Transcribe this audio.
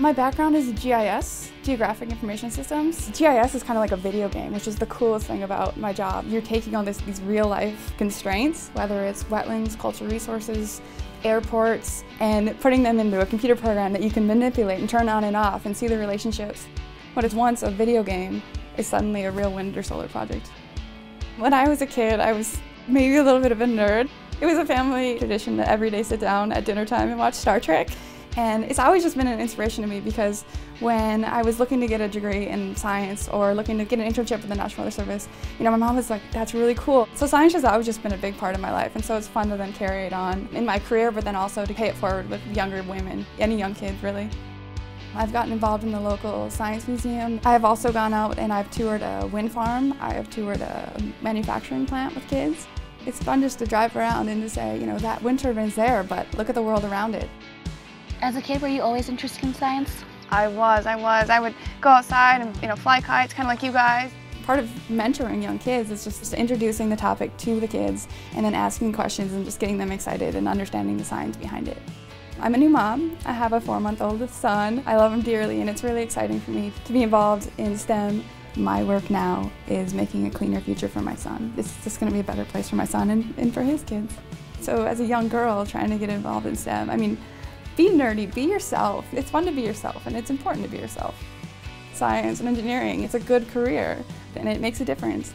My background is GIS, Geographic Information Systems. GIS is kind of like a video game, which is the coolest thing about my job. You're taking on these real life constraints, whether it's wetlands, cultural resources, airports, and putting them into a computer program that you can manipulate and turn on and off and see the relationships. What is once a video game is suddenly a real wind or solar project. When I was a kid, I was maybe a little bit of a nerd. It was a family tradition to every day sit down at dinner time and watch Star Trek. And it's always just been an inspiration to me because when I was looking to get a degree in science or looking to get an internship with the National Weather Service, you know, my mom was like, that's really cool. So science has always just been a big part of my life, and so it's fun to then carry it on in my career, but then also to pay it forward with younger women, any young kids really. I've gotten involved in the local science museum. I've also gone out and I've toured a wind farm. I have toured a manufacturing plant with kids. It's fun just to drive around and to say, you know, that wind turbine's there, but look at the world around it. As a kid, were you always interested in science? I was. I would go outside and, you know, fly kites, kind of like you guys. Part of mentoring young kids is just introducing the topic to the kids and then asking questions and just getting them excited and understanding the science behind it. I'm a new mom. I have a 4-month-old son. I love him dearly, and it's really exciting for me to be involved in STEM. My work now is making a cleaner future for my son. It's just going to be a better place for my son and for his kids. So as a young girl trying to get involved in STEM, I mean, be nerdy, be yourself. It's fun to be yourself, and it's important to be yourself. Science and engineering, it's a good career, and it makes a difference.